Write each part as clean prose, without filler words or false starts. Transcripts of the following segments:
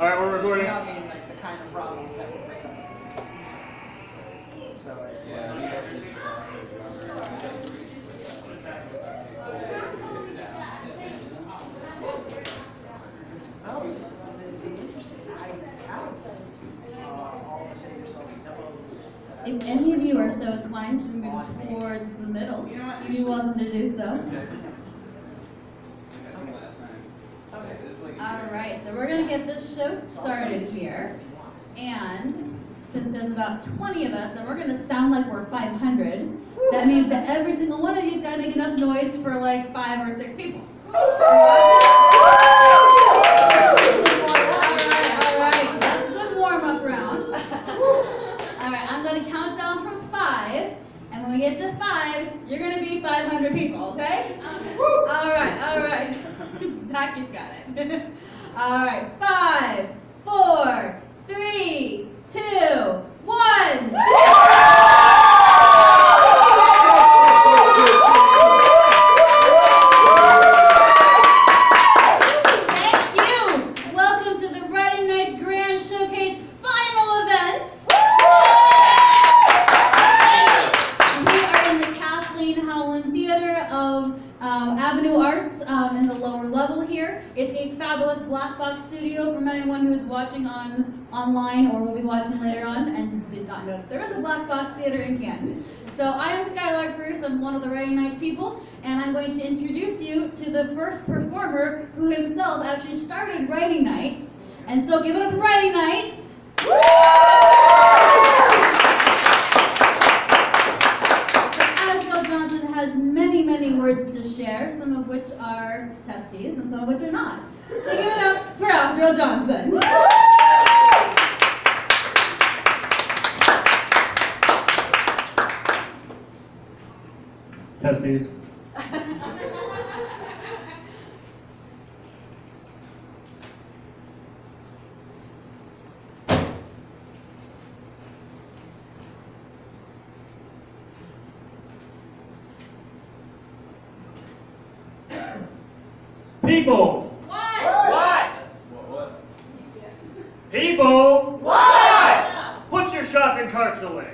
All right, we're recording. Nugging, like the kind of problems that would break up. So it's if any of you are so inclined to move towards the middle, you're welcome to do so. All right, so we're going to get this show started here. And since there's about 20 of us, and we're going to sound like we're 500, that means that every single one of you is going to make enough noise for like 5 or 6 people. When we get to 5, you're going to be 500 people, okay? All right, Zaki's got it. All right, 5, 4, 3, 2, 1. Thank you. Welcome to the Friday Night's Grand Showcase final event. In the lower level here. It's a fabulous black box studio for anyone who is watching online or will be watching later on and did not know that there is a black box theater in Canton. So I am Skylar Bruce, I'm one of the Friday Night's people, and I'm going to introduce you to the first performer who himself actually started Friday Nights. And so give it up for Friday Nights. Asriel Johnson has many words to share, some of which are testes and some of which are not. So give it up for Asriel Johnson. Testes. People. What? People. What? Put your shopping carts away.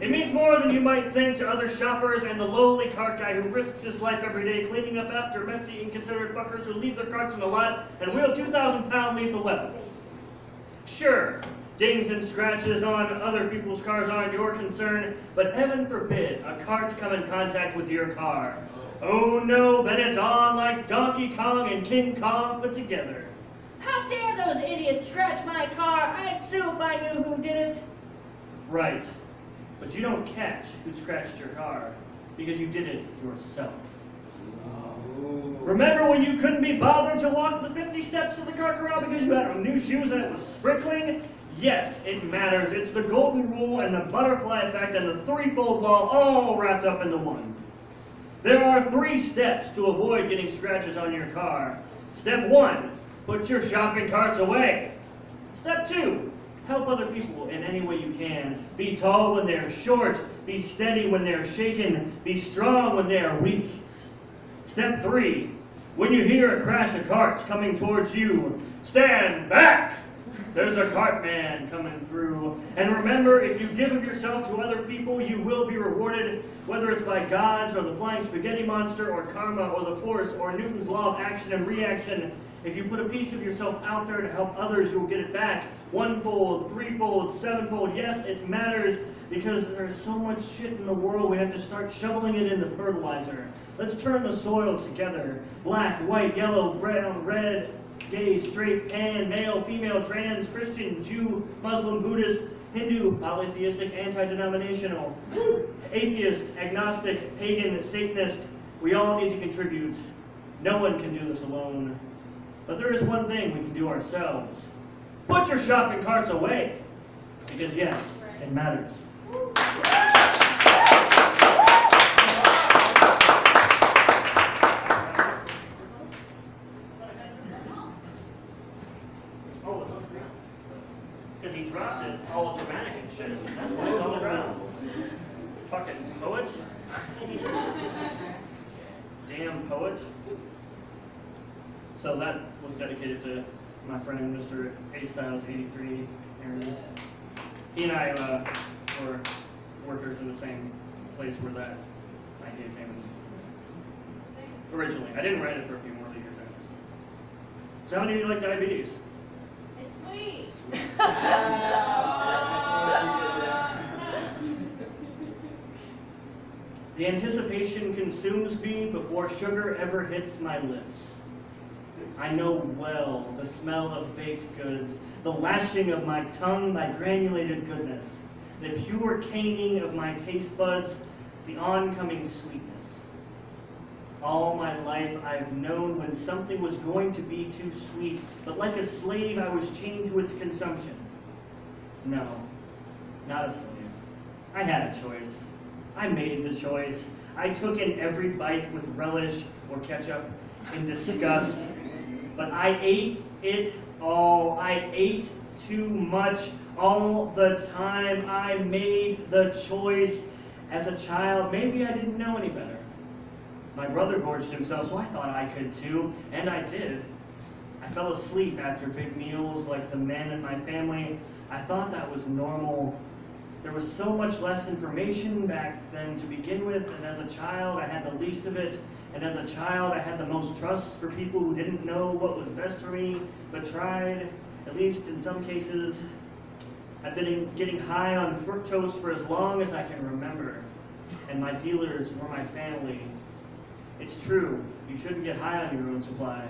It means more than you might think to other shoppers and the lowly cart guy who risks his life every day cleaning up after messy, inconsiderate fuckers who leave their carts in the lot and wield 2,000-pound lethal weapons. Sure, dings and scratches on other people's cars aren't your concern, but heaven forbid a cart come in contact with your car. Oh no, then it's on like Donkey Kong and King Kong put together. How dare those idiots scratch my car? I'd sue if I knew who did it. Right, but you don't catch who scratched your car because you did it yourself. Oh. Remember when you couldn't be bothered to walk the 50 steps to the car corral because you had on new shoes and it was sprinkling? Yes, it matters. It's the golden rule and the butterfly effect and the threefold law all wrapped up into one. There are 3 steps to avoid getting scratches on your car. Step 1, put your shopping carts away. Step 2, help other people in any way you can. Be tall when they're short, be steady when they're shaken, be strong when they're weak. Step 3, when you hear a crash of carts coming towards you, stand back. There's a cart man coming through. And remember, if you give of yourself to other people, you will be rewarded, whether it's by gods or the flying spaghetti monster or karma or the force or Newton's law of action and reaction. If you put a piece of yourself out there to help others, you'll get it back. 1-fold, 3-fold, 7-fold. Yes, it matters because there's so much shit in the world we have to start shoveling it into fertilizer. Let's turn the soil together. Black, white, yellow, brown, red, gay, straight, pan, male, female, trans, Christian, Jew, Muslim, Buddhist, Hindu, polytheistic, anti-denominational, atheist, agnostic, pagan, Satanist. We all need to contribute. No one can do this alone. But there is one thing we can do ourselves. Put your shopping carts away. Because yes, it matters. All dramatic and shit. That's why it's on the ground. Fucking poets. Damn poets. So that was dedicated to my friend Mr. A-Styles, 83, Aaron. He and I were workers in the same place where that idea came in originally. I didn't write it for a few more years after. So how do you like diabetes? It's sweet. Sweet. The anticipation consumes me before sugar ever hits my lips. I know well the smell of baked goods, the lashing of my tongue by granulated goodness, the pure caning of my taste buds, the oncoming sweetness. All my life I've known when something was going to be too sweet, but like a slave I was chained to its consumption. No, not a slave. I had a choice. I made the choice. I took in every bite with relish or ketchup in disgust. But I ate it all. I ate too much all the time. I made the choice as a child. Maybe I didn't know any better. My brother gorged himself, so I thought I could too, and I did. I fell asleep after big meals like the men in my family. I thought that was normal. There was so much less information back then to begin with, and as a child I had the least of it, and as a child I had the most trust for people who didn't know what was best for me, but tried, at least in some cases. I've been getting high on fructose for as long as I can remember, and my dealers were my family. It's true, you shouldn't get high on your own supply.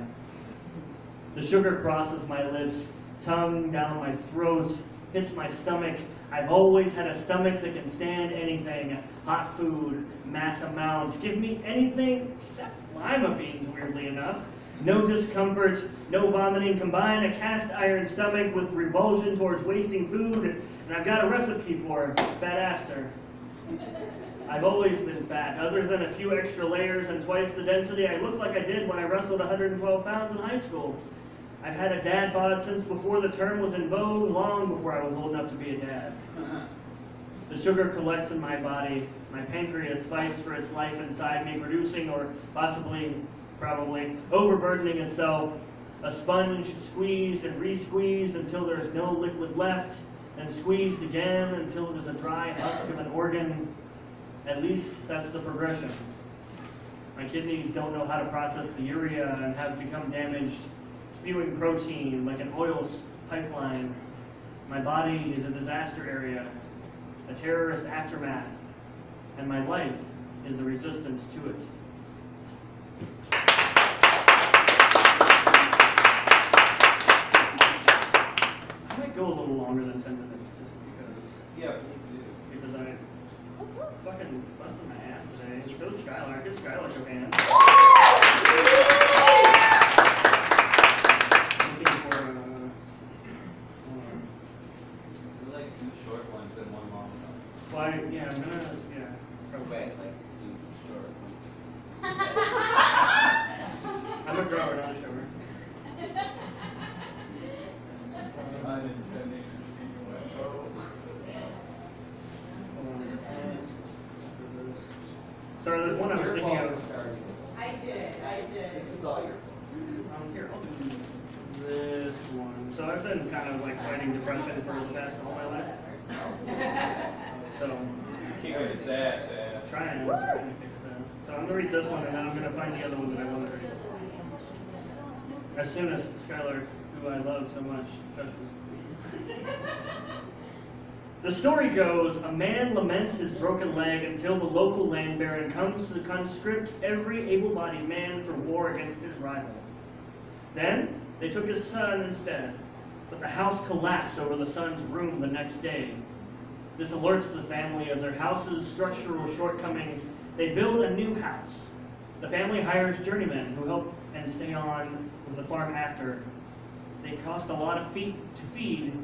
The sugar crosses my lips, tongue down my throat, hits my stomach. I've always had a stomach that can stand anything. Hot food, mass amounts. Give me anything except lima beans, weirdly enough. No discomfort, no vomiting. Combine a cast iron stomach with revulsion towards wasting food, and I've got a recipe for fat-aster. I've always been fat. Other than a few extra layers and twice the density, I look like I did when I wrestled 112 pounds in high school. I've had a dad bod since before the term was in vogue, long before I was old enough to be a dad. The sugar collects in my body. My pancreas fights for its life inside me, reducing or possibly, probably, overburdening itself. A sponge squeezed and re-squeezed until there is no liquid left, and squeezed again until it is a dry husk of an organ. At least that's the progression. My kidneys don't know how to process the urea and have become damaged, spewing protein like an oil pipeline. My body is a disaster area, a terrorist aftermath, and my life is the resistance to it. I might go a little longer than 10 minutes just because. Yeah, please do. Because I fucking busted my ass today. So Skylar, give Skylar your hand. Yeah, I'm gonna, yeah. Probably. Wait, like, too short. I'm a grower, not a sugar. Unintended to see you went, oh. Hold on. Sorry, there's one I was thinking of. I did. This is all your fault. Here, I'll do this one. So I've been kind of like fighting depression for the past all my life. So, keep it its ass, man. Trying to kick its ass. So I'm gonna read this one and then I'm gonna find the other one that I want to read. As soon as Skylar, who I love so much, shushes. The story goes, a man laments his broken leg until the local land baron comes to conscript every able-bodied man for war against his rival. Then they took his son instead, but the house collapsed over the son's room the next day. This alerts the family of their house's structural shortcomings. They build a new house. The family hires journeymen who help and stay on with the farm after. They cost a lot of feet to feed,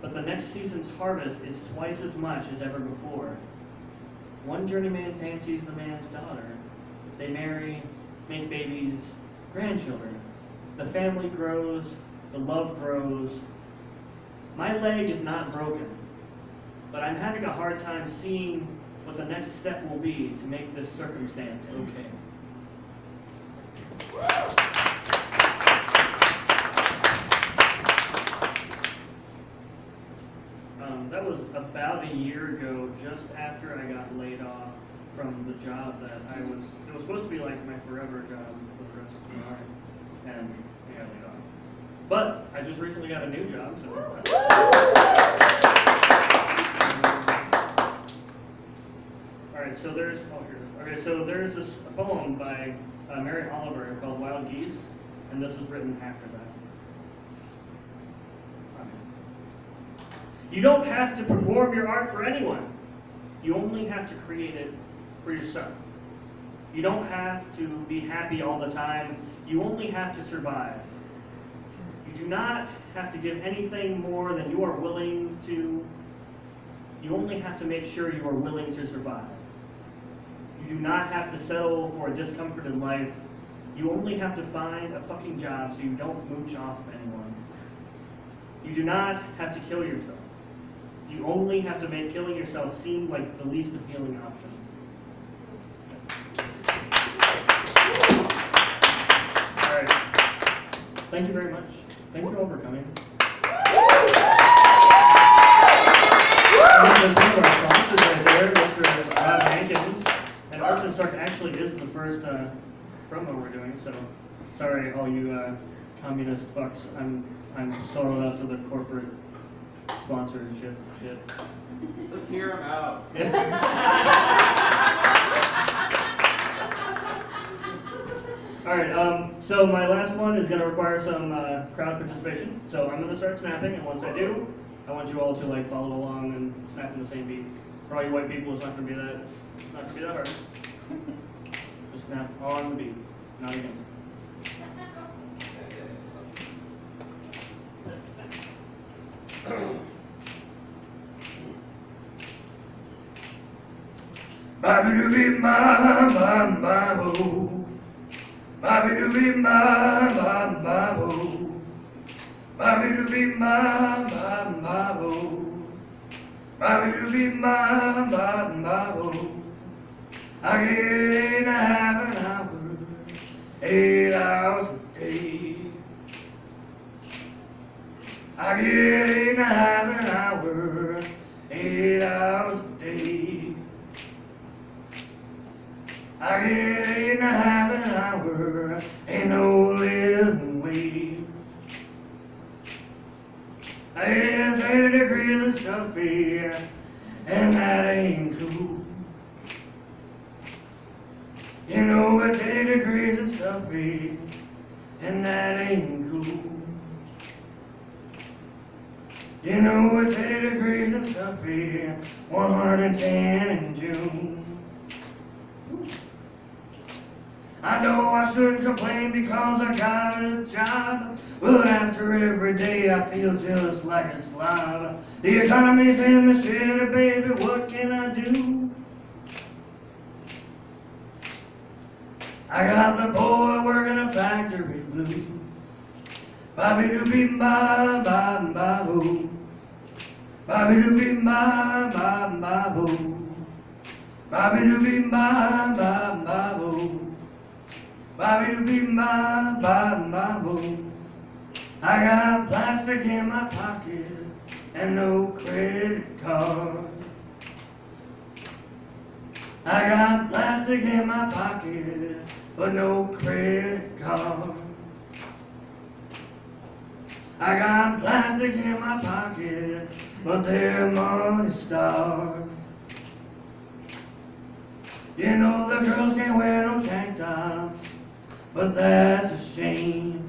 but the next season's harvest is twice as much as ever before. One journeyman fancies the man's daughter. They marry, make babies, grandchildren. The family grows, the love grows. My leg is not broken, but I'm having a hard time seeing what the next step will be to make this circumstance okay. Woo! was about a year ago, just after I got laid off from the job that I was, it was supposed to be like my forever job for the rest of my life, and I got laid off. But I just recently got a new job, so alright, so there's, oh, here it is. Okay, so there's this poem by Mary Oliver called Wild Geese, and this is written after that. You don't have to perform your art for anyone. You only have to create it for yourself. You don't have to be happy all the time. You only have to survive. You do not have to give anything more than you are willing to. You only have to make sure you are willing to survive. You do not have to settle for a discomfort in life. You only have to find a fucking job so you don't mooch off anyone. You do not have to kill yourself. You only have to make killing yourself seem like the least appealing option. All right. Thank you very much. Thank you for coming. There's one of our sponsors right there, Mr. Rob Hankins. And ArtsInStark actually is the first promo we're doing, so sorry all you communist fucks. I'm sold out to the corporate sponsorship shit. Let's hear him out. All right, so my last one is going to require some crowd participation. So I'm going to start snapping, and once I do, I want you all to like follow along and snap in the same beat. For all you white people, it's not going to be that hard. Just snap on the beat, not against it. Bobby do be my boo. Bobby do be my boo. Bobby do be my boo. Bobby do be my boo. I get a half an hour, 8 hours a day. I get in a half an hour, 8 hours a day. I get in a half an hour, ain't no living wage. I ain't 30 degrees and stuff here, and that ain't cool. You know it's 30 degrees and stuff here, and that ain't cool. You know it's 80 degrees and stuff here, 110 in June. I know I shouldn't complain because I got a job, but after every day I feel just like a slob. The economy's in the shitter, baby, what can I do? I got the boy working a factory blue. Bobby do be my boo. Bobby do be my boo. Bobby do be my boo. Bobby do be my boo. I got plastic in my pocket and no credit card. I got plastic in my pocket but no credit card. I got plastic in my pocket, but they're money starved. You know the girls can't wear no tank tops, but that's a shame.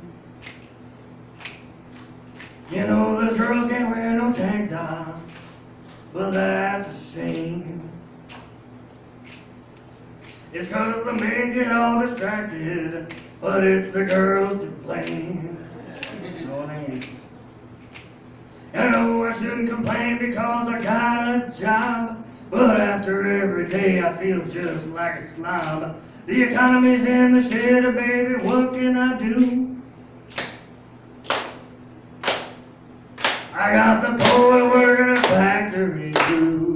You know the girls can't wear no tank tops, but that's a shame. It's 'cause the men get all distracted, but it's the girls to blame. I know I shouldn't complain because I got a job, but after every day I feel just like a slob. The economy's in the shitter, baby, what can I do? I got the boy working a factory too.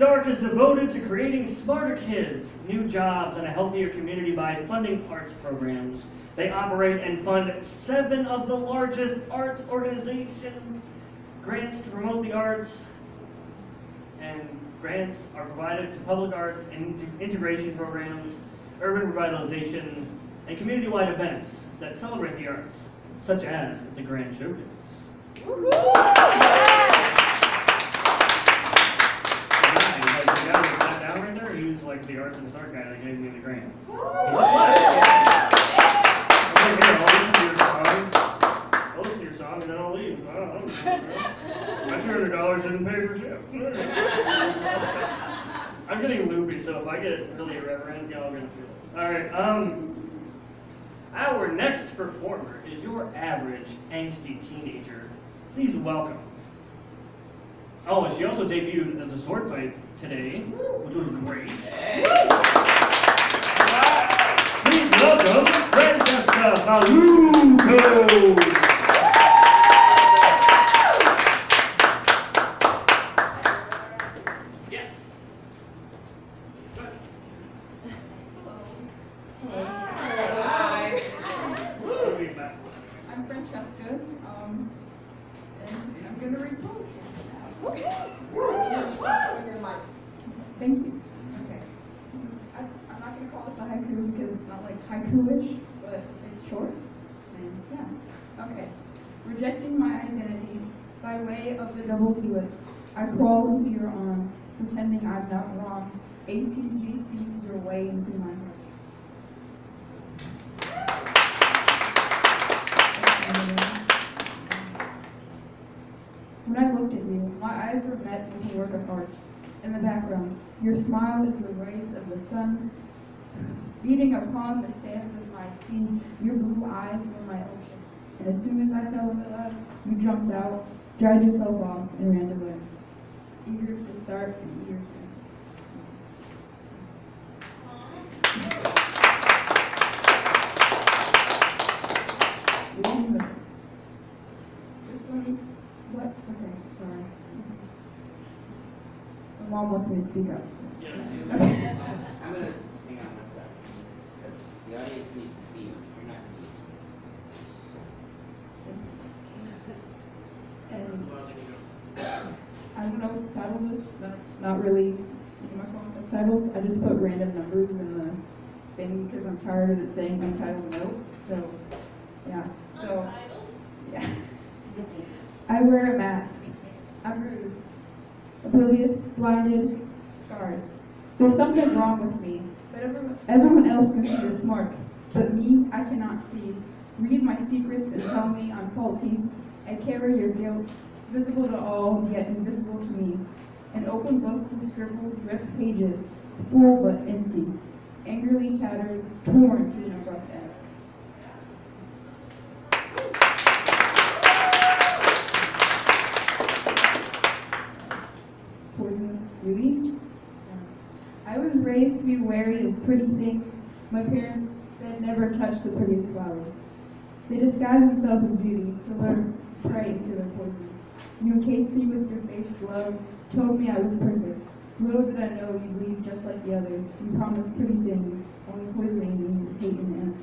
ArtsInStark is devoted to creating smarter kids, new jobs, and a healthier community by funding arts programs. They operate and fund 7 of the largest arts organizations. Grants to promote the arts, and grants are provided to public arts and integration programs, urban revitalization, and community-wide events that celebrate the arts, such as the Grand Showdance. The guy that sat down right there, he was like the ArtsInStark guy that gave me the grant. I'll listen to your song and then I'll leave. I don't know. My $200 didn't pay for shit. I'm getting loopy, so if I get really irreverent, y'all are going to feel it. Alright, our next performer is your average angsty teenager. Please welcome. Oh, and she also debuted at the sword fight today, which was great. Hey. Please welcome Franchessca Fallucco. I crawl into your arms, pretending I'm not wrong. ATGC your way into my heart. When I looked at you, my eyes were met with a work of art. In the background, your smile is the rays of the sun beating upon the sands of my sea. Your blue eyes were my ocean. And as soon as I fell in love, you jumped out, dried yourself off, and ran away. Eager to start and eager to end. This one, what? Okay, sorry. My mom wants me to speak up. So. Yes, you know. I'm going to hang on one second. Because the audience needs to see you. You're not going to use this. And I don't know what the title was. That's not really my phone subtitles. I just put random numbers in the thing because I'm tired of it saying untitled note. So, yeah. So, yeah. I wear a mask. I'm bruised, oblivious, blinded, scarred. There's something wrong with me, but everyone else can see this mark. But me, I cannot see. Read my secrets and tell me I'm faulty. I carry your guilt. Visible to all, yet invisible to me. An open book with scribbled, ripped pages, full but empty. Angrily tattered, torn through an abrupt end. Poisonous beauty. I was raised to be wary of pretty things. My parents said never touch the prettiest flowers. They disguise themselves as beauty, so learn prey to their poison. You encased me with your faith glove, told me I was perfect. Little did I know you'd leave just like the others. You promised pretty things, only poisoning me with hate and end.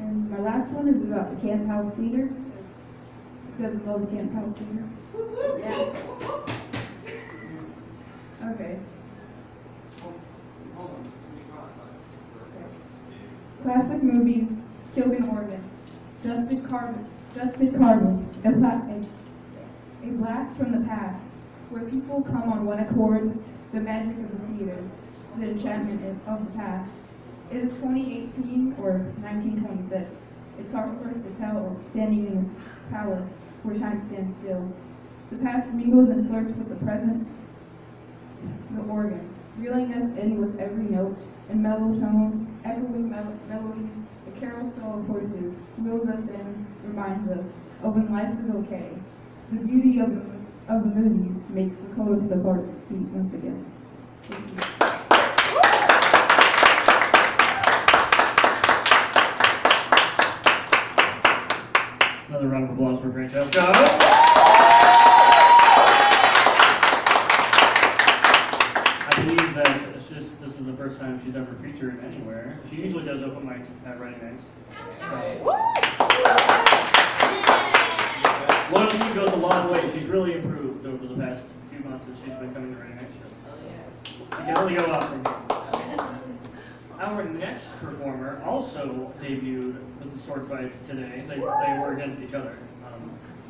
And my last one is about the Canton House Theater. You guys love the Canton House Theater? Yeah. Okay. Classic movies, killed an organ, dusted carbons, a blast from the past, where people come on one accord, the magic of the theater, the enchantment of the past. It is 2018 or 1926. It's hard for us to tell, standing in this palace where time stands still. The past mingles and flirts with the present, the organ, reeling us in with every note and mellow tone. Echoing melodies, the carol soul of voices wheels us in, reminds us of when life is okay. The beauty of the movies makes the coldest of hearts beat once again. Thank you. round of applause for Franchessca. I believe that it's just, this is the first time she's ever featured anywhere. She usually does open mics at Reading Nights. So, loyalty goes a long way. She's really improved over the past few months that she's been coming to Reading Nights shows. So, you can only go up from here. Our next performer also debuted with the sword fight today. They were against each other.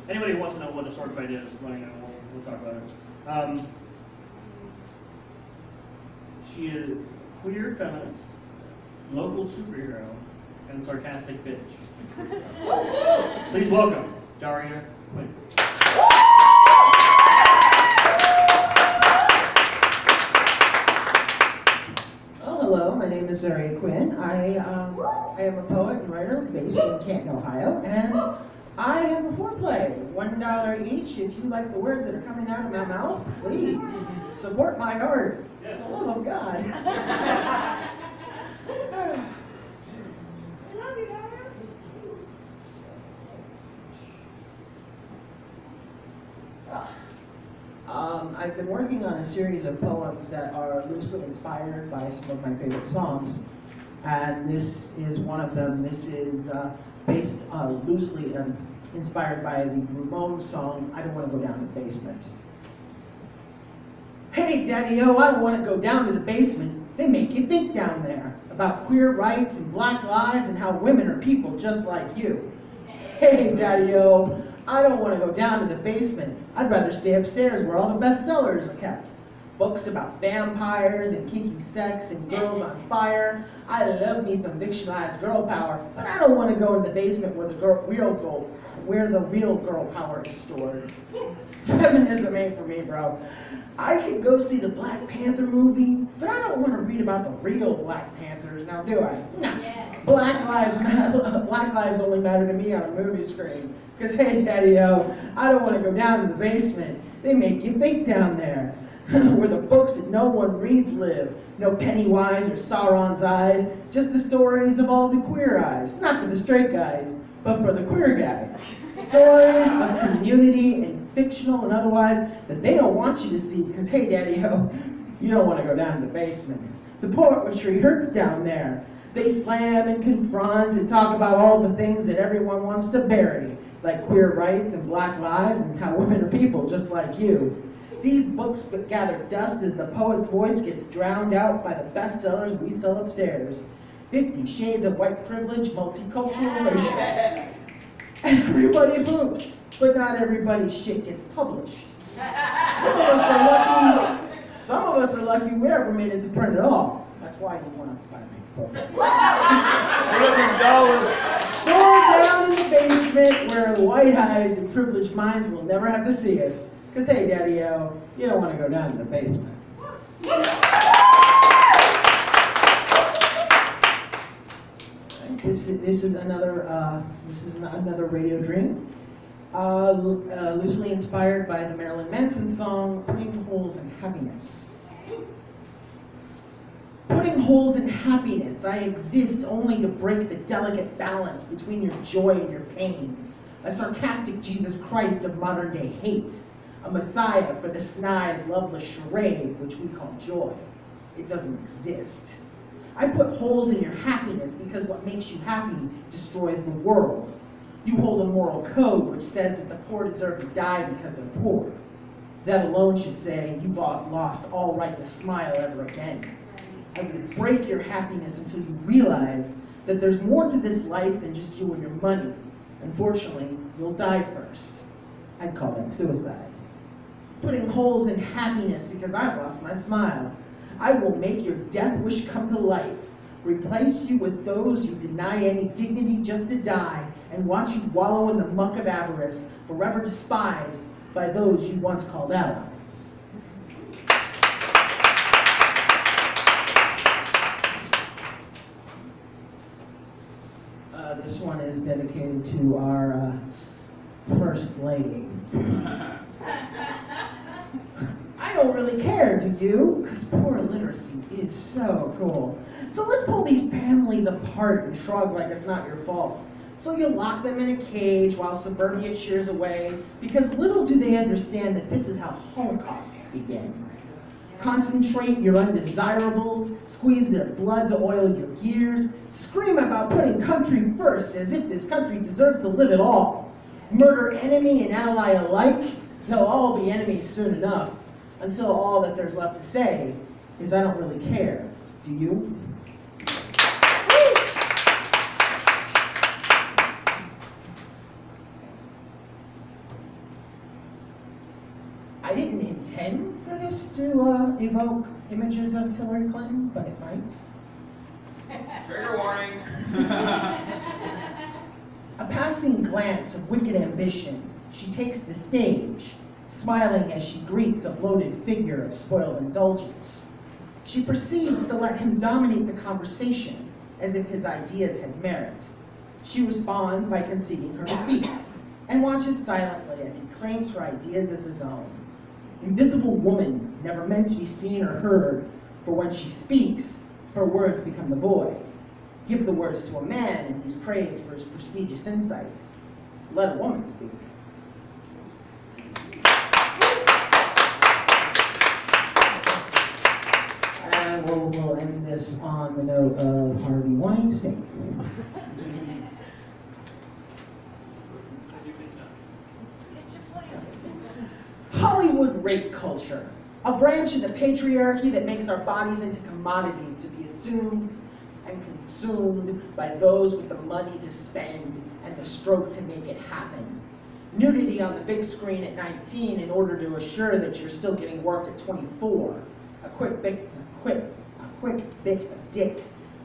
Anybody who wants to know what a sword fight is, let me know. We'll talk about it. She is a queer feminist, local superhero, and sarcastic bitch. Please welcome Daria Quinn. Oh, hello, my name is Daria Quinn. I am a poet and writer based in Canton, Ohio, and I have a foreplay, $1 each. If you like the words that are coming out of my mouth, please support my art. Yes. Oh, God. I love you, Daria. I've been working on a series of poems that are loosely inspired by some of my favorite songs, and this is one of them. This is based loosely inspired by the Ramones song, I Don't Want to Go Down to the Basement. Hey, Daddy-O, I don't want to go down to the basement. They make you think down there about queer rights and black lives and how women are people just like you. Hey, Daddy-O, I don't want to go down to the basement. I'd rather stay upstairs where all the bestsellers are kept. Books about vampires and kinky sex and girls on fire. I love me some fictionalized girl power, but I don't want to go in the basement where the real girl power is stored. Feminism ain't for me, bro. I can go see the Black Panther movie, but I don't want to read about the real Black Panthers now, do I? No. Yes. Black lives matter. Black lives only matter to me on a movie screen. Because, hey, Daddy-O, I don't want to go down to the basement. They make you think down there. Where the books that no one reads live. No Pennywise or Sauron's eyes, just the stories of all the queer eyes. Not for the straight guys, but for the queer guys. Stories of community and fictional and otherwise that they don't want you to see because, hey, Daddy-O, you don't want to go down to the basement. The poetry hurts down there. They slam and confront and talk about all the things that everyone wants to bury, like queer rights and black lives and how women are people just like you. These books gather dust as the poet's voice gets drowned out by the bestsellers we sell upstairs. 50 Shades of White Privilege, Multicultural Relations. Everybody poops, but not everybody's shit gets published. Some of us are lucky we ever made it to print at all. That's why you want to buy me. Store down in the basement where white eyes and privileged minds will never have to see us. Because, hey, Daddy-O, you don't want to go down to the basement. This is another radio dream, loosely inspired by the Marilyn Manson song, Putting Holes in Happiness. Putting holes in happiness, I exist only to break the delicate balance between your joy and your pain. A sarcastic Jesus Christ of modern-day hate. A messiah for the snide, loveless charade, which we call joy. It doesn't exist. I put holes in your happiness because what makes you happy destroys the world. You hold a moral code which says that the poor deserve to die because they're poor. That alone should say you've lost all right to smile ever again. I will break your happiness until you realize that there's more to this life than just you and your money. Unfortunately, you'll die first. I'd call that suicide. Putting holes in happiness because I've lost my smile. I will make your death wish come to life, replace you with those you deny any dignity just to die, and watch you wallow in the muck of avarice, forever despised by those you once called allies. This one is dedicated to our First Lady. I don't really care, do you? Because poor literacy is so cool. So let's pull these families apart and shrug like it's not your fault. So you lock them in a cage while suburbia cheers away, because little do they understand that this is how holocausts begin. Concentrate your undesirables, squeeze their blood to oil your gears, scream about putting country first as if this country deserves to live at all. Murder enemy and ally alike, they'll all be enemies soon enough, until all that there's left to say is, I don't really care, do you? I didn't intend for this to evoke images of Hillary Clinton, but it might. Trigger warning. A passing glance of wicked ambition, she takes the stage, smiling as she greets a bloated figure of spoiled indulgence. She proceeds to let him dominate the conversation as if his ideas had merit. She responds by conceding her defeat and watches silently as he claims her ideas as his own. Invisible woman, never meant to be seen or heard, for when she speaks, her words become the void. Give the words to a man and he's praised for his prestigious insight. Let a woman speak. And we'll end this on the note of Harvey Weinstein. Hollywood rape culture, a branch of the patriarchy that makes our bodies into commodities to be assumed and consumed by those with the money to spend and the stroke to make it happen. Nudity on the big screen at 19 in order to assure that you're still getting work at 24. A quick bit of dick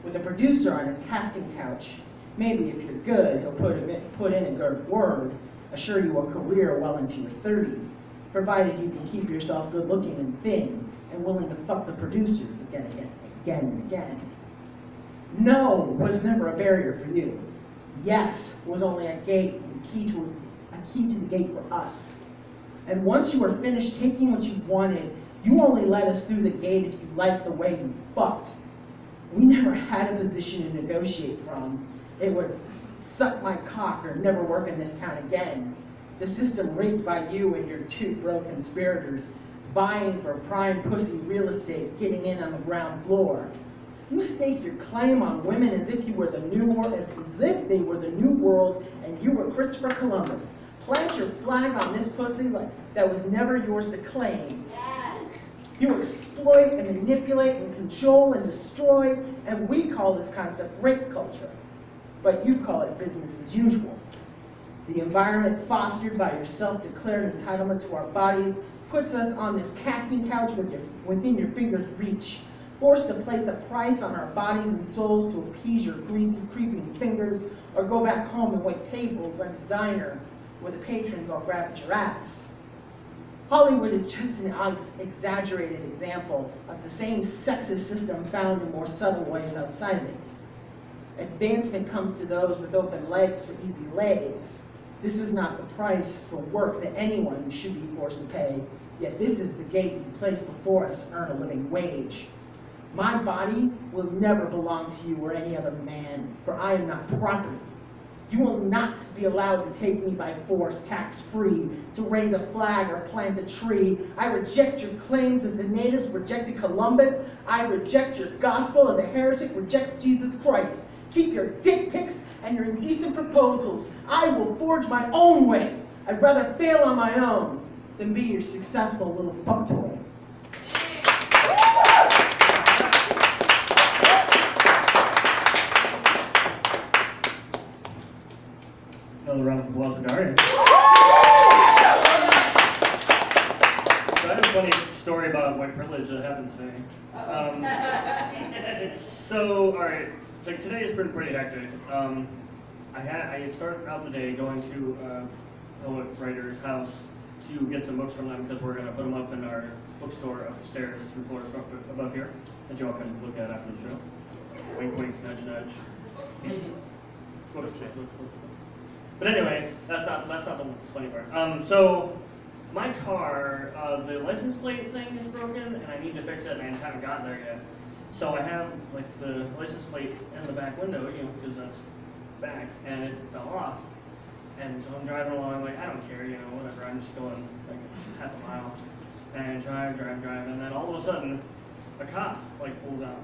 with a producer on his casting couch. Maybe if you're good, he'll put in a good word, assure you a career well into your 30s, provided you can keep yourself good looking and thin and willing to fuck the producers again and again. No was never a barrier for you. Yes was only a gate and a key to the gate for us. And once you were finished taking what you wanted, you only let us through the gate if you liked the way you fucked. We never had a position to negotiate from. It was suck my cock or never work in this town again. The system rigged by you and your two bro conspirators, vying for prime pussy real estate, getting in on the ground floor. You stake your claim on women as if you were the new world, as if they were the new world, and you were Christopher Columbus. Plant your flag on this pussy like that was never yours to claim. You exploit and manipulate and control and destroy, and we call this concept rape culture, but you call it business as usual. The environment fostered by your self-declared entitlement to our bodies puts us on this casting couch within your fingers' reach, forced to place a price on our bodies and souls to appease your greasy, creeping fingers, or go back home and wait tables at the diner where the patrons all grab at your ass. Hollywood is just an exaggerated example of the same sexist system found in more subtle ways outside of it. Advancement comes to those with open legs for easy lays. This is not the price for work that anyone should be forced to pay, yet this is the gate you place before us to earn a living wage. My body will never belong to you or any other man, for I am not property. You will not be allowed to take me by force, tax-free, to raise a flag or plant a tree. I reject your claims as the natives rejected Columbus. I reject your gospel as a heretic rejects Jesus Christ. Keep your dick pics and your indecent proposals. I will forge my own way. I'd rather fail on my own than be your successful little fucktoy. Another round of applause for Daria. So I have a funny story about white privilege that happens to me. So, all right, like today has been pretty hectic. I started out the day going to a poet writer's house to get some books from them because we're going to put them up in our bookstore upstairs, 2 floors above here, that you all can look at after the show. Wink, wink, nudge, nudge. But anyway, that's not the funny part. So my car, the license plate thing is broken, and I need to fix it, and I haven't gotten there yet. So I have like the license plate in the back window, you know, because that's back, and it fell off. And so I'm driving along, like, I don't care, you know, whatever, I'm just going like half a mile. And drive, and then all of a sudden, a cop, like, pulled out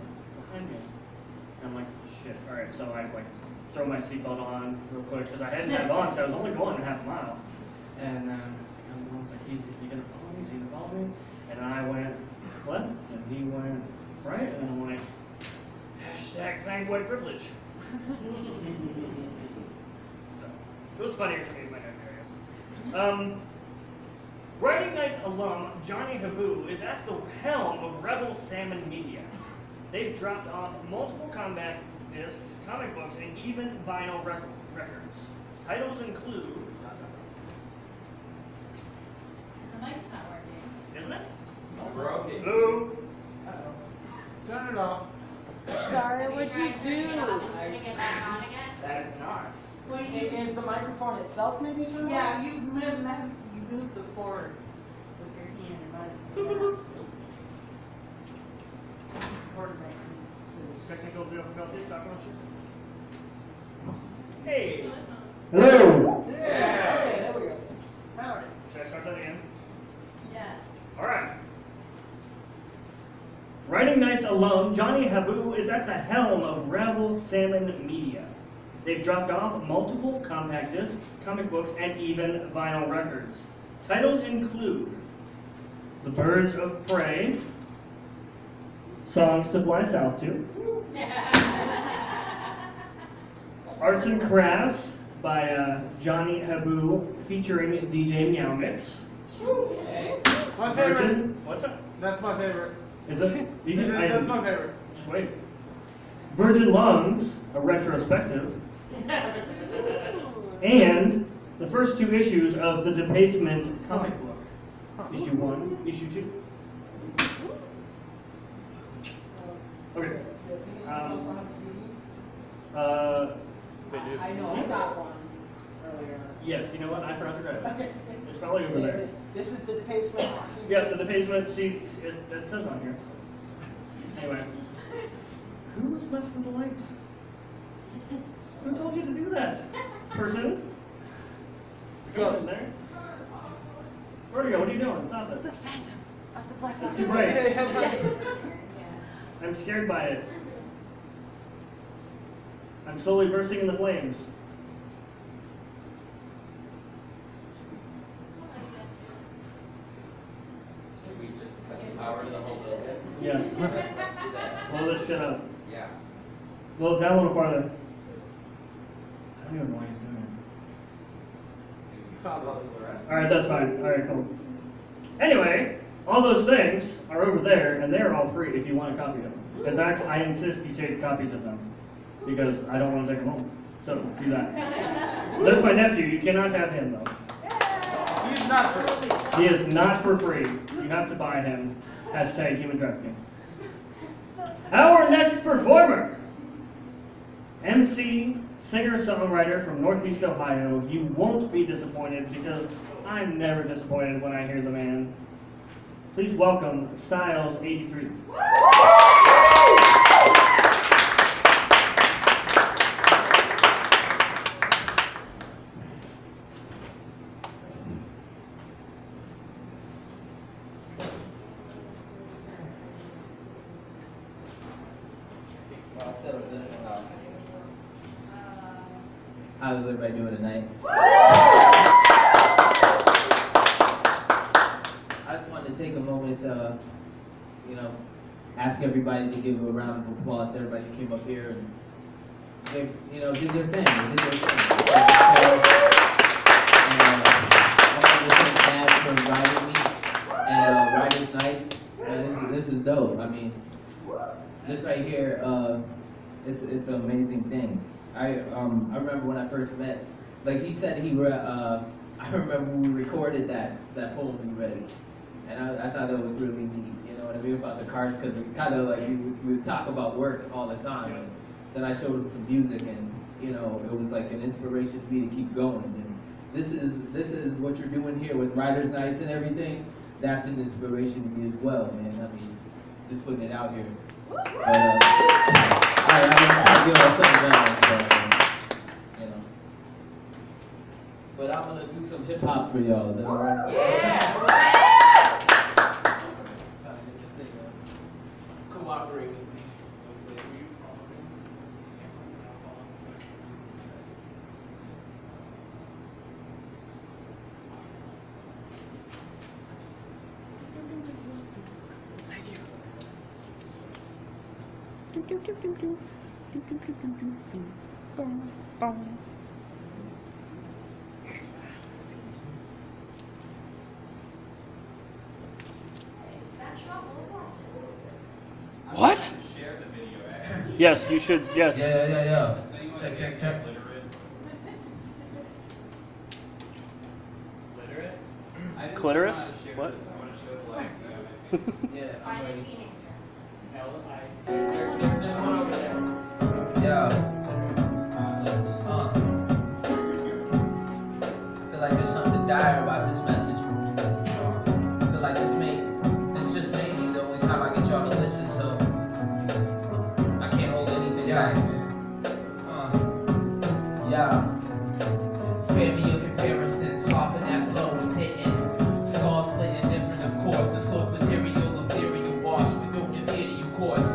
behind me. And I'm like, shit, all right, so I, like, throw my seatbelt on real quick, because I hadn't had it on, so I was only going half a mile. And then I'm going, like, is he gonna follow me? Is he gonna follow me? And I went left, and he went right, and I'm like, hashtag thank white privilege. So, it was funnier to me in my own area. Writing Nights alum Johnny Haboo is at the helm of Rebel Salmon Media. They've dropped off multiple combat discs, comic books, and even vinyl records. Titles include... The mic's not working. Isn't it? Not broken. Hello? Uh-oh. Turn it off. Daria, what'd you do? Turning it back on again? That is not. Is the microphone itself maybe turned off? Yeah, you move the cord with your hand and right. Technical difficulties, Dr. Munch? Hey! Hello! Yeah! Okay, there we go. Alright. Should I start that again? Yes. Alright. Writing Nights alum Johnny Haboo is at the helm of Rebel Salmon Media. They've dropped off multiple compact discs, comic books, and even vinyl records. Titles include The Birds of Prey, Songs to Fly South to, Arts and Crafts by Johnny Haboo featuring DJ Meow Mix. My favorite. Virgin. What's up? That's my favorite. Is it? That's my favorite. Just wait. Virgin Lungs, a retrospective, and the first two issues of the Debasement comic book. Issue 1, issue 2. Okay. I know, I got one earlier. Yes, you know what? I forgot to grab it. It's probably over there. This is the Debasement CD. Yeah, the Debasement CD. It says on here. Anyway. Who was messing with the lights? Who told you to do that? Person? Go in there. Rodrigo, what are you doing? Stop it. The phantom of the black box. Right. Yes. I'm scared by it. I'm slowly bursting in the flames. Should we just cut the power to the whole building? Yes. Blow this shit up. Yeah. Blow it down a little farther. I don't even know what he's doing. You found out the rest. Alright, that's fine. Alright, cool. Anyway, all those things are over there, and they're all free if you want to copy them. In fact, I insist you take copies of them, because I don't want to take them home. So, do that. That's my nephew. You cannot have him, though. He is not for free. He is not for free. You have to buy him. # human trafficking. Our next performer, MC, singer-songwriter from Northeast Ohio. You won't be disappointed because I'm never disappointed when I hear the man. Please welcome Styles 83. How's everybody doing tonight? I just wanted to take a moment to, you know, ask everybody to give a round of applause to everybody who came up here and, you know, did their thing. I wanted to thank Dad for inviting me and Writers Night. This is dope. I mean, this right here, it's an amazing thing. I remember when I first met, like he said he read, I remember we recorded that poem he read, and I thought it was really neat, you know what I mean, about the cards, because it kind of like, we would talk about work all the time, and then I showed him some music, and you know, it was like an inspiration for me to keep going, and this is what you're doing here with Writers' Nights and everything, that's an inspiration to me as well, man, I mean, just putting it out here. But, I mean, hip hop for y'all. Is that all right? Yeah. Cooperate with me. What? Yes, you should. Yes. Yeah. Check. Clitoris? What? Yeah. There's one over there. Yeah. I feel like there's something dire about this message. I feel like this just may be the only time I get y'all to listen, so I can't hold anything back. Yeah. Spare me your comparison, soften that blow, it's hitting. Skull splitting different, of course. The source material of theory you wash, but don't appear to you course.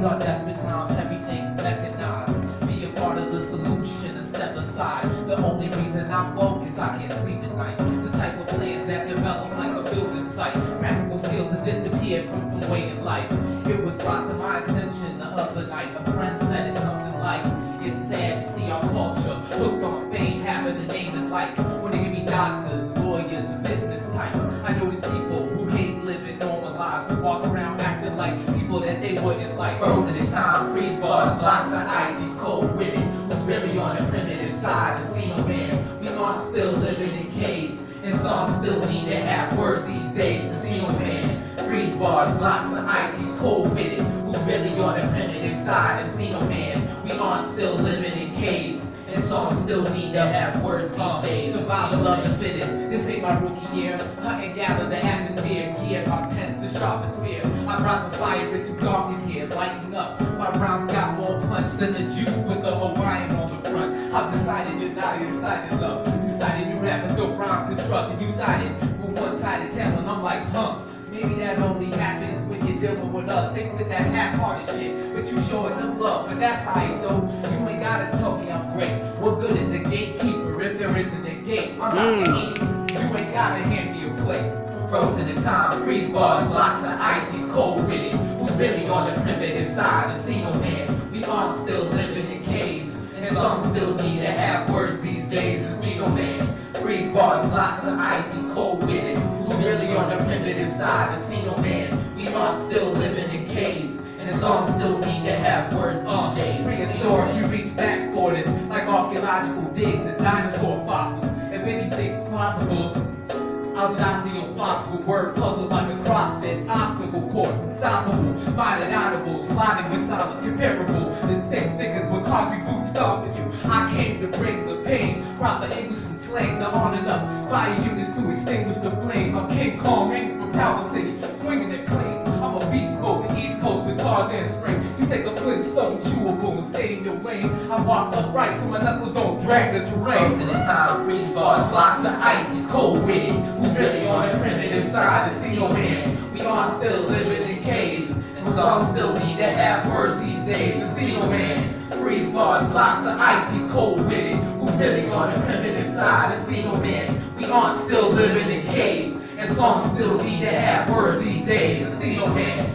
Our desperate times, everything's mechanized. Be a part of the solution and step aside. The only reason I'm woke is I can't sleep at night. The type of plans that develop like a building site. Practical skills have disappeared from some way in life. It was brought to my attention the other night. A friend said it's something like, it's sad to see our culture hooked on fame, having a name and lights. When it can be doctors, lawyers, and business types. I know these people who hate living normal lives who walk around acting like people that they wouldn't like. Frozen in time, freeze bars, blocks of ice. These cold women who's really on the primitive side and seen a man. We aren't still living in caves, and songs still need to have words these days. And seen a man, freeze bars, blocks of ice. These cold women who's really on the primitive side and seen a man. We aren't still living in caves. And songs still need to have words these days. Survival of the fittest, this ain't my rookie year. Hunt and gather the atmosphere, gear my pen's the sharpest spear. I brought the fire, it's too dark in here, lighten up. My rhymes got more punch than the juice with the Hawaiian on the front. I've decided you're not excited, love. You cited new rappers, don't rhyme construct. And you cited with one-sided talent, I'm like, huh. Maybe that only happens when you're dealing with us. Things with that half-hearted shit, but you showing them love. But that's how it go. You ain't gotta tell me I'm great. What good is a gatekeeper if there isn't a gate? I'm not gonna eat. You ain't gotta hand me a plate. Frozen in time, freeze bars, blocks of ice. He's cold-witted. Who's really on the primitive side? And see no man. We aren't still living in caves, and some still need to have words these days. And see no man. Freeze bars, blocks of ice, he's cold-witted. Who's really on the primitive side and see no man. We aren't still living in caves, and songs still need to have words these days. Prehistoric, you reach back for this, like archaeological digs and dinosaur fossils. If anything's possible, I'll jostle your thoughts with word puzzles like a CrossFit obstacle course. Unstoppable, minded audible, sliding with silence comparable. The six niggas with concrete boots stomping you. I came to bring the pain, proper English and slang. There aren't enough fire units to extinguish the flames. I'm King Kong, angry from Tower City, swinging at planes. I'm a beast mode, the East Coast with Tarzan straight. You take a Flintstone, chewable, and stay in your lane. I walk upright so my knuckles don't drag the terrain. Frozen in time, freeze bars, blocks of ice, he's cold-witted. Who's really on the primitive side to see your man? We aren't still living in caves, and songs still need to have words these days. And see your man, freeze bars, blocks of ice, he's cold-witted. Who's really on the primitive side to see your man? We aren't still living in caves, and songs still need to have words these days. And see your man.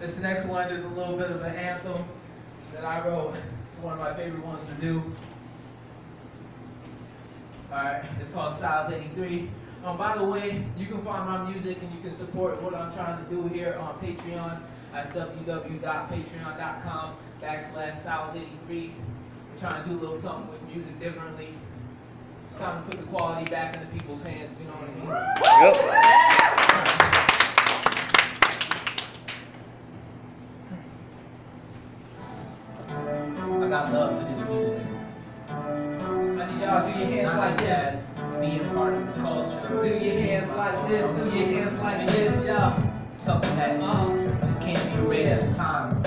This next one is a little bit of an anthem that I wrote. It's one of my favorite ones to do. Alright, it's called Styles 83. By the way, you can find my music and you can support what I'm trying to do here on Patreon. That's www.patreon.com/Styles83. We're trying to do a little something with music differently. It's time to put the quality back into people's hands, you know what I mean? Yep. I got love for this music. I need y'all do your hands like this. Being part of the culture. Do your hands like this, do your hands like this, y'all. Something that just can't be erased at a time.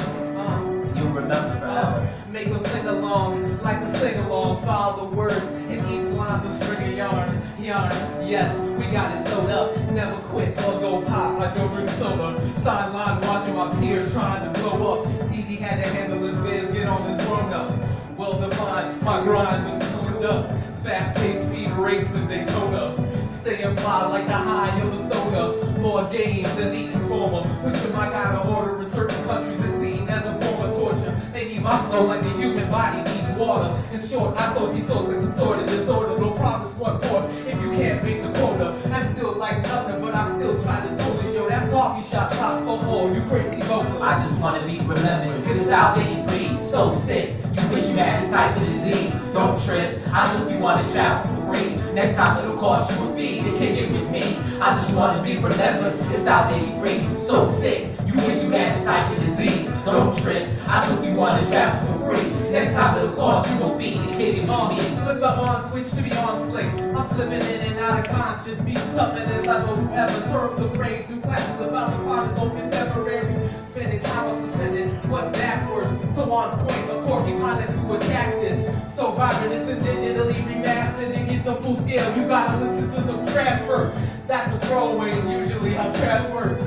You'll remember forever. Make them sing along, like the sing along. Follow the words in each line, a string of yarn, yarn. Yes, we got it sewed up. Never quit or go pop. I don't drink soda. Sideline watching my peers trying to blow up. DZ had to handle his biz, get on his grown up. Well defined, my grind been tuned up. Fast paced speed racing Daytona. Staying fly like the high of a stoner. More game than the informer. Picture my kind of order in certain countries is seen as a form of torture. They need my flow like the human body needs water. In short, I sold these sorts of consorted disorder. No promise one port if you can't make the quota. I still like nothing, but I still try to tell you, yo, that's coffee shop top for you crazy vocal. I just want to be remembered. The Styles 83, so sick. You wish you had this type of disease. Don't trip. I took you on a travel for free. Next time it'll cost you a fee to kick it with me. I just want to be remembered. It's Styles 83, so sick. You wish you had this type of disease. Don't trip. I took you on a travel for free. Next time it'll cost you a fee to kick it on me. Flip the on switch to be on slick. I'm slipping in and out of conscious. Be stuffing in leather. Whoever turned the brain through classes about the pot is open temporary. Spending time on suspended. What's backwards? So on point. A porcupine is to a cactus. So Robert has been digitally remastered and get the full scale. You gotta listen to some trash first. That's a throwaway usually how trash works.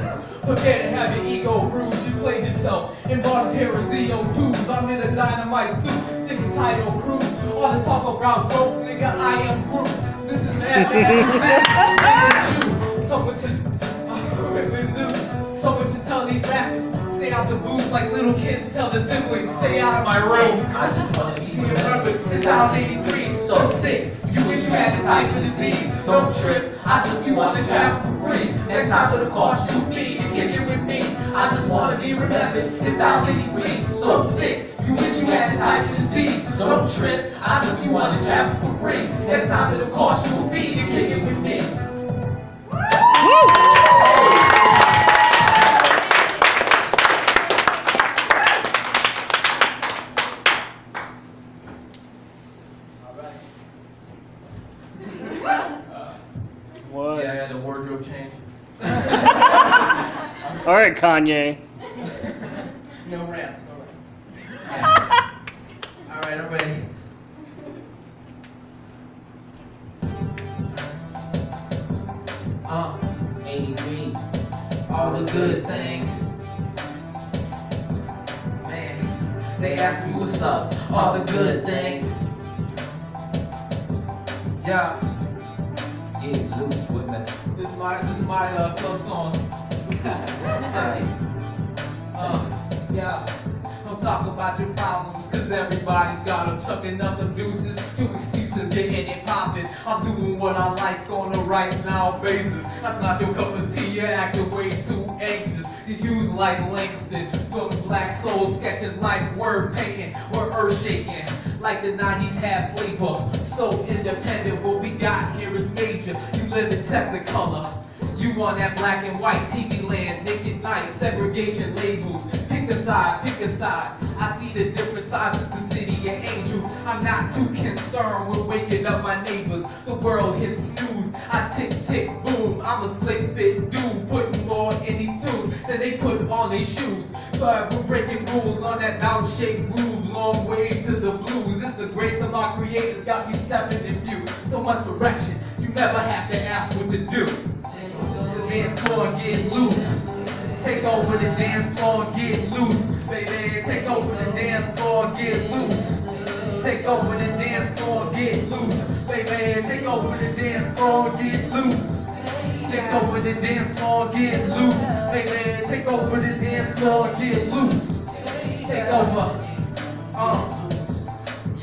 Prepare to have your ego bruised. You played yourself and bought a pair of ZO2s. I'm in a dynamite suit, sick and tired of crews. All the talk about growth, nigga, I am Groot. This is mad. Someone should tell these rappers. Stay out the booth like little kids tell their siblings, stay out of my room. I just want to be remembered. This Styles 83, so sick. You wish you had this type of disease. Don't trip. I took you on the trap for free. Next time it'll cost you fee to kick it with me. I just want to be remembered. This Styles 83, so sick. You wish you had this type of disease. Don't trip. I took you on the trap for free. Next time it'll cost you a fee to kick it with me. All right, Kanye. No rants, no rants. All right, I'm ready. Amy Green, all the good things. Man, they ask me what's up, all the good things. Yeah. Get loose with me. This is my club song. Yeah, don't talk about your problems, cause everybody's got them. Chucking up the nooses, two excuses, getting it poppin'. I'm doing what I like on a right now basis. That's not your cup of tea, you're acting way too anxious. You use like Langston, from black soul sketching like word painting. We're earth shaking, like the 90s had flavor. So independent, what we got here is major. You live in Technicolor. You on that black and white TV land, naked night, segregation labels. Pick a side, pick a side. I see the different sizes of city and angels. I'm not too concerned with waking up my neighbors. The world hits snooze. I tick, tick, boom. I'm a slick fit dude, putting more in these tunes than they put on their shoes. But we're breaking rules on that bounce-shaped groove. Long way to the blues. It's the grace of our creators got me stepping in view. So much direction, you never have to ask what to do. Dance floor and get loose. Take over the dance floor and get loose, baby. Take over the dance floor and get loose. Take over the dance floor and get loose, baby. Take over the dance floor and get loose. Take over the dance floor and get loose, baby. Take over the dance floor and get loose. Take over.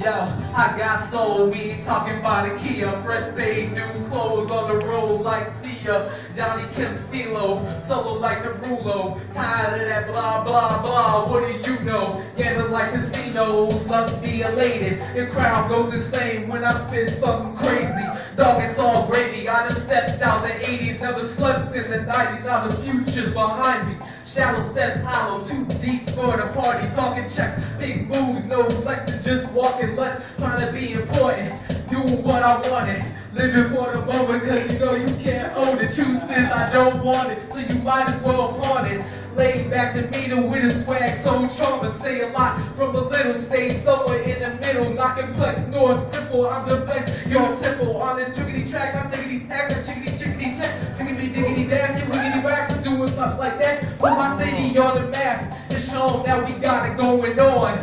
Yo, I got soul, we ain't talking about a Kia. Fresh paid, new clothes on the road like Sia. Johnny Kemp Stilo, solo like the Rulo. Tired of that blah, blah, blah, what do you know? Gambling like casinos, love to be elated. The crowd goes insane when I spit something crazy. Dog, it's all gravy, I done stepped out the 80s. Never slept in the 90s, now the future's behind me. Shallow steps, hollow, too deep for the party. Talking checks, big moves, no flexing, just walking less. Trying to be important, doing for what I wanted. Living for the moment, cause you know you can't own it. Truth is I don't want it, so you might as well pawn it. Laid back demeanor with a swag so charming. Say a lot from a little, stay somewhere in the middle. Not complex nor simple, I'm the flex, your temple. On this triggity track, I'm singing these acts, I'm chickity check. Diggity diggity dab, you wiggity whack, I'm doing stuff like that. Put my city on the map, to show them that we got it going on.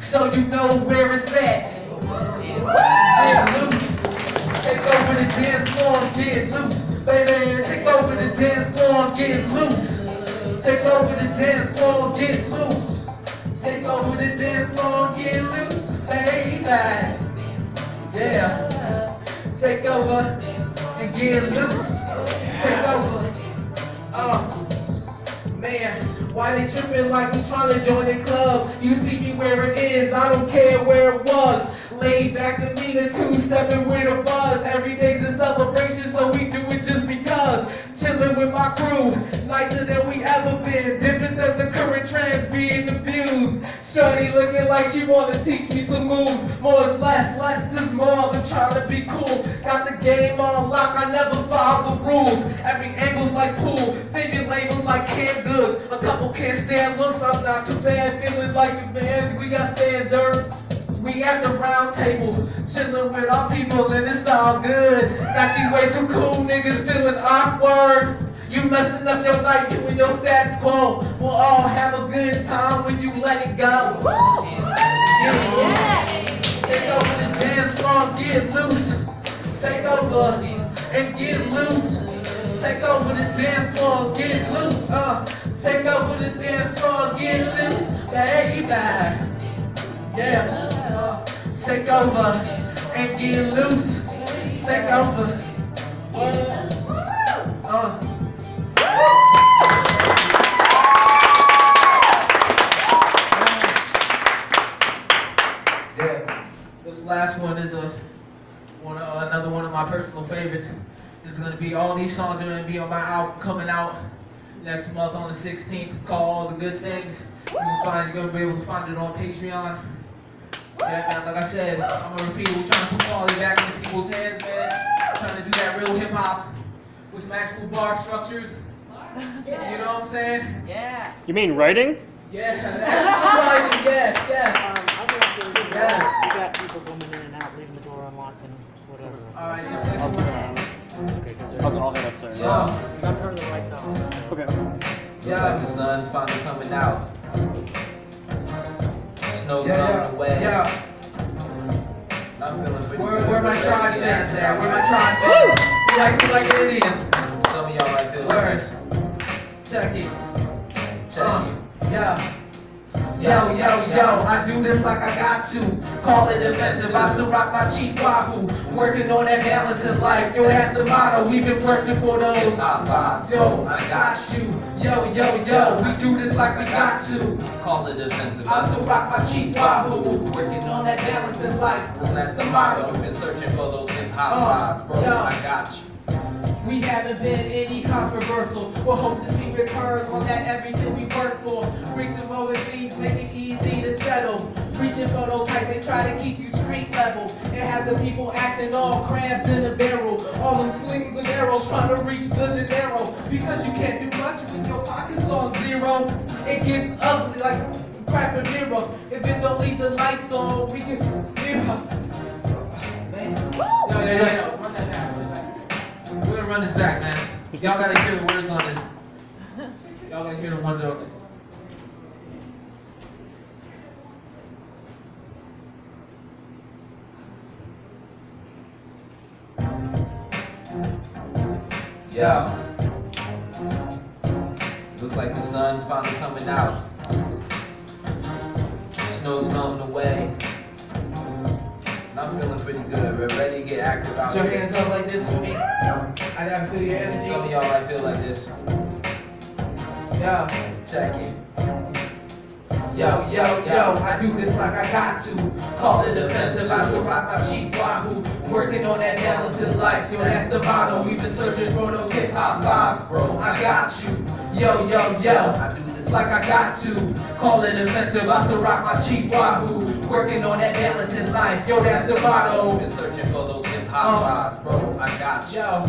So you know where it's at. Get loose, take over the dance floor and get loose. Baby, take over the dance floor and get loose. Take over the dance floor, get loose. Take over the dance floor, get loose, baby. Yeah. Take over and get loose. Take over. Oh, man. Why they tripping like we trying to join the club? You see me where it is, I don't care where it was. Laid back to me, the two-stepping with a buzz. Every day's a celebration, so we do it just because. Chilling with my crew, nicer than we ever been. Different than the current trends being abused. Shorty looking like she wanna teach me some moves. More is less, less is more than trying to be cool. Got the game on lock, I never follow the rules. Every angle's like pool, saving labels like canned goods. A couple can't stand looks, I'm not too bad. Feeling like it, man, we got standard. We at the round table, chillin' with our people and it's all good. Got you way too cool, niggas feeling awkward. You messin' up your life, you and your status quo. We'll all have a good time when you let it go. Woo! Yeah. Take over the dance floor, get loose. Take over and get loose. Take over the dance floor, get loose. Take over the dance floor, get loose, baby. Yeah. Take over and get loose. Take over. Yeah. This last one is another one of my personal favorites. This is gonna be all these songs are gonna be on my album coming out next month on the 16th. It's called All the Good Things. You're gonna be able to find it on Patreon. Yeah, man, like I said, I'm gonna repeat, we're trying to put quality back into people's hands, man. We're trying to do that real hip hop with some actual bar structures. Yeah. You know what I'm saying? Yeah. You mean writing? Yeah, actually writing, yes, yes. We got people going in and out, leaving the door unlocked and whatever. Alright, this next one. I'll head up there. Yeah. I've heard the light though. Okay. Looks like the sun's finally coming out. Yeah. I'm feeling pretty good. Where my tribe fans at? Where my tribe fans? We like Indians. Some of y'all might feel worse. Check it. Check it. Yeah. Yo, I do this like I got to. Call it inventive, I still rock my Chief Wahoo. Working on that balance in life, yo, that's the motto. We've been searching for those top vibes, yo, I got you. Yo, we do this like we got to. Call it offensive. I still rock my Chief Wahoo. Working on that balance in life, bro, that's the motto. We've been searching for those hip hop vibes, bro, yo. I got you. We haven't been any controversial. We'll hope to see returns on that everything we work for. Reaching for things, make it easy to settle. Reaching for those heights, they try to keep you street level. And have the people acting all crabs in a barrel. All in slings and arrows, trying to reach the dinero. Because you can't do much with your pockets on zero. It gets ugly like crap and mirror. If it don't leave the lights on, we can man. Yo. Run that out. We're gonna run this back, man. Y'all gotta hear the words on this. Y'all gotta hear the ones on this. Yo. Looks like the sun's finally coming out. The snow's melting away. I'm feeling pretty good. We're ready to get active out here. Put your hands up like this for me. I gotta feel your energy. Some of y'all might feel like this. Yo, check it. Yo, I do this like I got to. Call it offensive, I still rock my Chief Wahoo. Working on that balance in life, yo, that's the motto. We've been searching for those hip hop vibes, bro, I got you. Yo, I do this just like I got to. Call it inventive, I still rock my Chief Wahoo. Working on that balance in life, yo, that's the motto. Been searching for those hip-hop vibes, bro, I got you. Yo,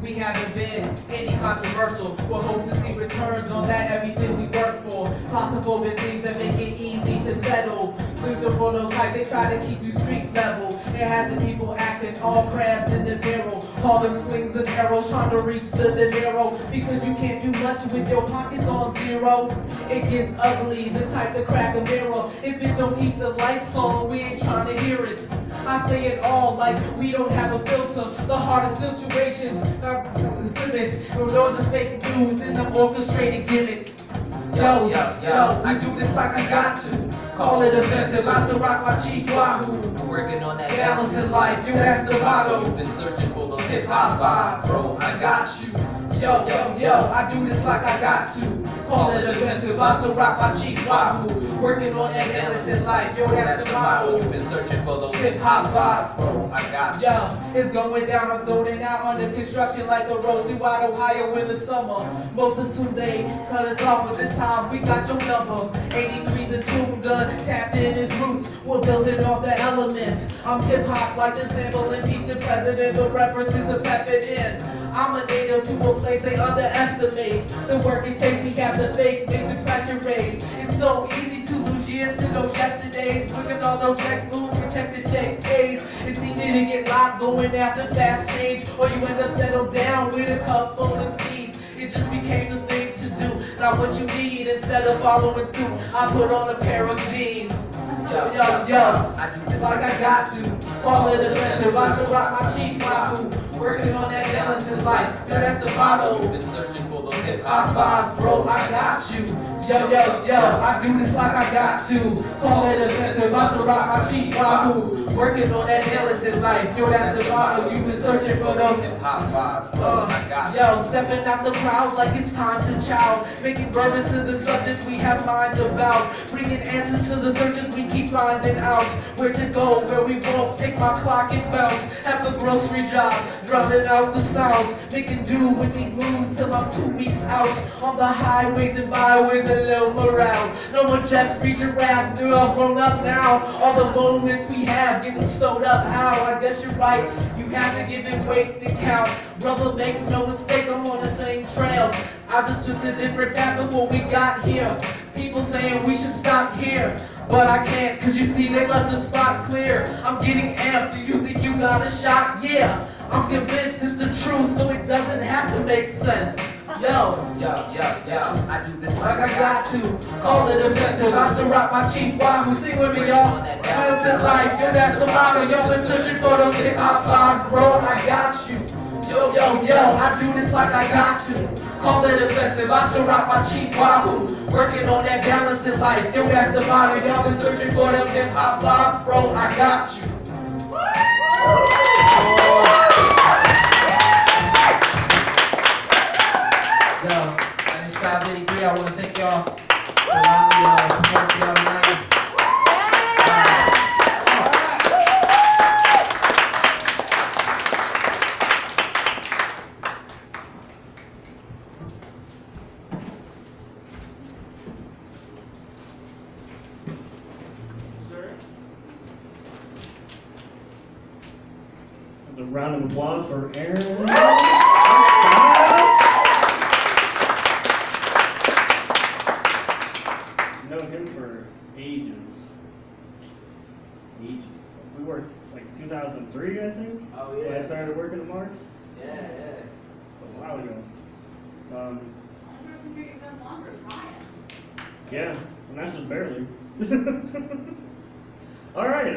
we haven't been any controversial. We'll hope to see returns on that, everything we work for. Possible been things that make it easy to settle. Clips are full of hype, they try to keep you street level. It has the people acting all crabs in the barrel. Hauling slings and arrows, trying to reach the dinero. Because you can't do much with your pockets on zero. It gets ugly, the type to crack a mirror. If it don't keep the lights on, we ain't trying to hear it. I say it all like we don't have a filter. The hardest situations are timid. We're on the fake news and the orchestrated gimmicks. Yo, yo, yo, I do this like I got to. Call it offensive, I still rock my Chief Wahoo. Working on that balance in life, yo, that's the motto. Been searching for those hip-hop vibes, bro, I got you. Yo, yo, yo, I do this like I got to. Call it offensive, I still rock my Chief Wahoo. Working on that balance in life, yo, that's the motto. You've been searching for those hip-hop vibes, bro, I got you. Yo, it's going down, I'm zoning out under construction like the roads throughout Ohio in the summer. Most assume they cut us off, but this time we got your number. 83's a tune gun. Tapped in his roots, we're building off the elements. I'm hip-hop like the sample impeaching president, the references are peppered in. I'm a native to a place they underestimate. The work it takes, we have the fakes, make the pressure raise. It's so easy to lose years to those yesterdays. Clicking all those checks, move, protect the check days. It's easy to get locked going after fast change, or you end up settled down with a cup full of seeds. It just became the thing to do, not what you need. Instead of following suit, I put on a pair of jeans. Yo, yo, yo, I do this like I got to. Call it offensive, I still rock my Chief Wahoo. Working on that balance in life, and that's the motto. You've been searching for those hip-hop vibes, bro, I got you. Yo, yo, yo, I do this like I got to. Call it offensive, I still rock my Chief Wahoo. Working on that balance in life, yo, that's the motto. You've been searching for those hip-hop vibes, bro, I got you. Yo, stepping out the crowd like it's time to chow. Making reference to the subjects we have minds about. Bringing answers to the searches we keep finding out. Where to go, where we won't. Take my clock and bounce. Have a grocery job, drowning out the sounds. Making do with these moves till I'm 2 weeks out. On the highways and byways, a little morale. No more Jeffrey Giraffe, they're all grown up now. All the moments we have, getting sewed up how. I guess you're right, you have to give it weight to count. Brother, make no mistake, I'm on the same trail. I just took a different path before we got here. People saying we should stop here, but I can't, cause you see they left the spot clear. I'm getting amped, do you think you got a shot? Yeah, I'm convinced it's the truth, so it doesn't have to make sense. Yo, yo, yo, yo, I do this like I got to. Call it offensive, I still rock my Chief Wahoo. Sing with me, y'all. Balance in life, yo, that's the motto. Yo, been searching for those hip-hop vibes, bro, I got you. Yo, yo, yo, I do this like I got to. Call it offensive, I still rock my Chief Wahoo. Working on that balance in life, yo, that's the motto. Y'all been searching for them hip-hop vibes, bro, I got you. Yo, my name's Skylar, I want to thank y'all for allowing me to support y'all tonight. A round of applause for Aaron. I've known him for ages. Ages. We worked like 2003, I think. Oh yeah. When I started working at Mars. Yeah, yeah. A while ago. I was here you've been longer, Ryan. Yeah, and that's just barely. All right.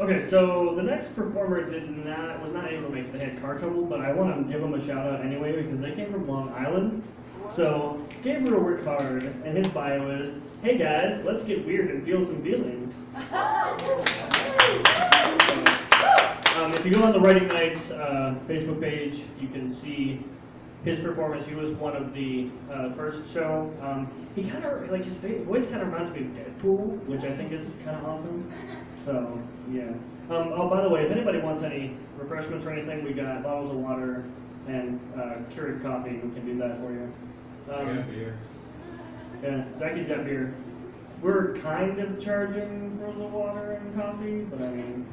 Okay. So the next performer was not able to make it. They had car trouble, but I want to give them a shout out anyway because they came from Long Island. So Gabriel Ricard, and his bio is, "Hey guys, let's get weird and feel some feelings." If you go on the Writing Nights Facebook page, you can see his performance. He was one of the first show. He kind of, like, his voice kind of reminds me of Deadpool, which I think is kind of awesome. So, yeah. Oh, by the way, if anybody wants any refreshments or anything, we got bottles of water and Keurig coffee. We can do that for you. Yeah, beer. and Jackie's up here. We're kind of charging for the water and coffee, but I mean,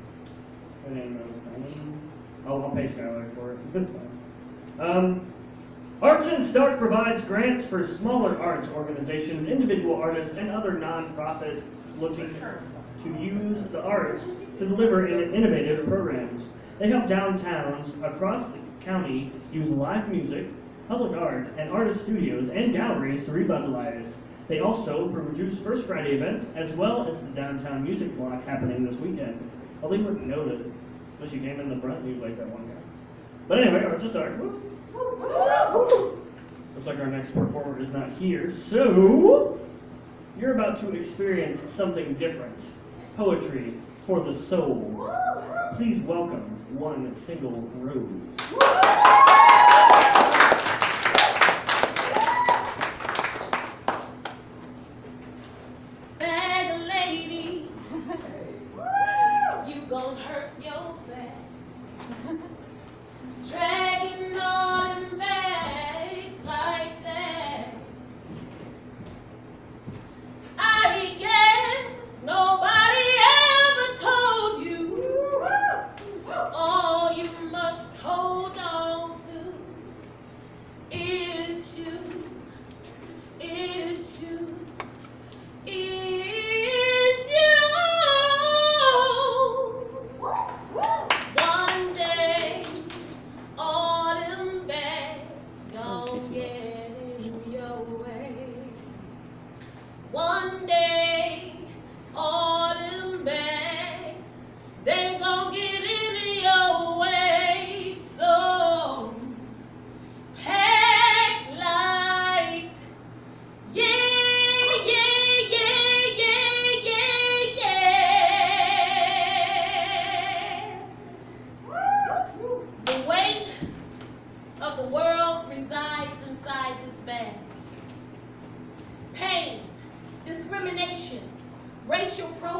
I didn't know. I mean, I'll pay Skylar for it. That's fine. ArtsInStark provides grants for smaller arts organizations, individual artists, and other non-profits looking to use the arts to deliver innovative programs. They help downtowns across the county use live music, public art, and artist studios and galleries to revitalize. They also produce First Friday events, as well as the downtown music block happening this weekend. I think we're noted, unless you came in the front and you played that one guy. But anyway, ArtsInStark. Looks like our next performer is not here, so you're about to experience something different. Poetry for the soul. Please welcome One Single Rose.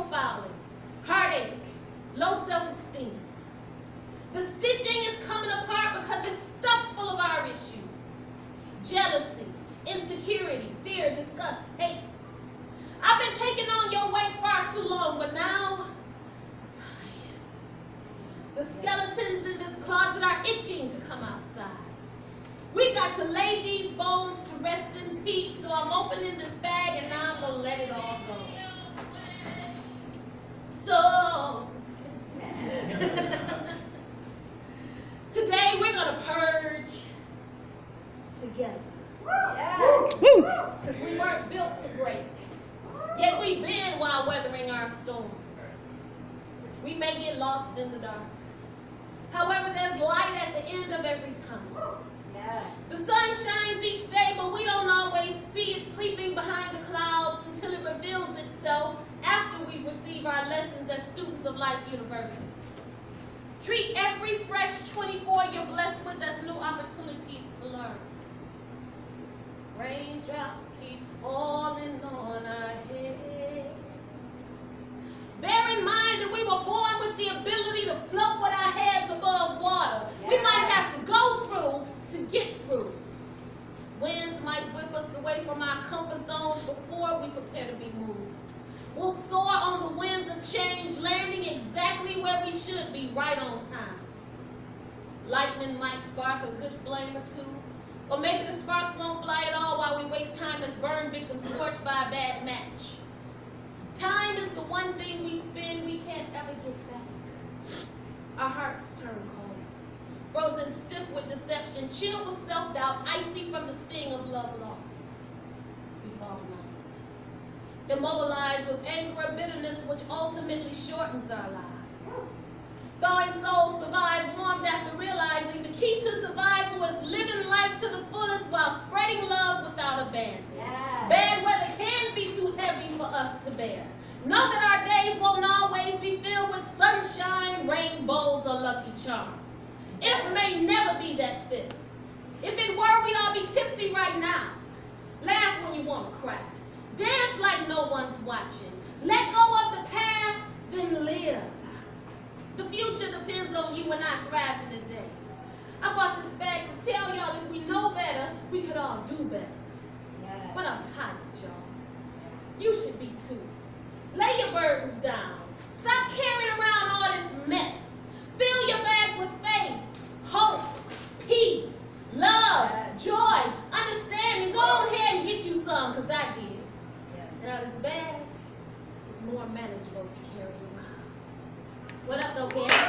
I bought this bag to tell y'all if we know better, we could all do better. Yeah. But I'm tired, y'all. You should be too. Lay your burdens down. Stop carrying around all this mess. Fill your bags with faith, hope, peace, love, joy, understanding. Go on ahead and get you some, cause I did. Now this bag is more manageable to carry around. What up, though, Karen?